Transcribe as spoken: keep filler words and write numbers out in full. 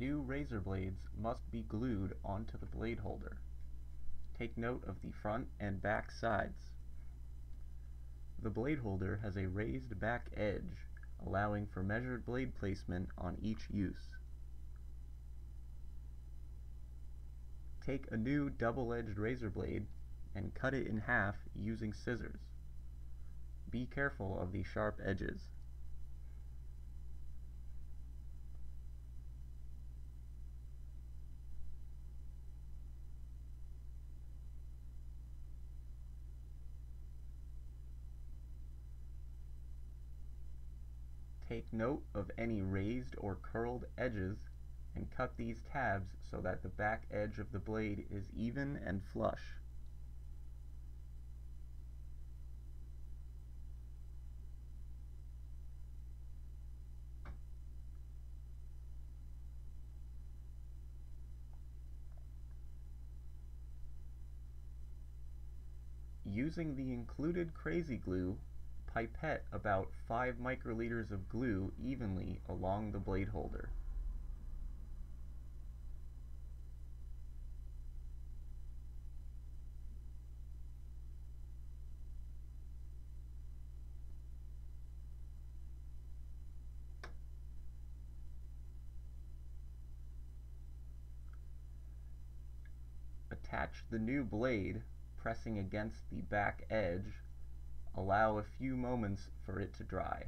New razor blades must be glued onto the blade holder. Take note of the front and back sides. The blade holder has a raised back edge, allowing for measured blade placement on each use. Take a new double-edged razor blade and cut it in half using scissors. Be careful of the sharp edges. Take note of any raised or curled edges and cut these tabs so that the back edge of the blade is even and flush. Using the included crazy glue, pipette about five microliters of glue evenly along the blade holder. Attach the new blade, pressing against the back edge. Allow a few moments for it to dry.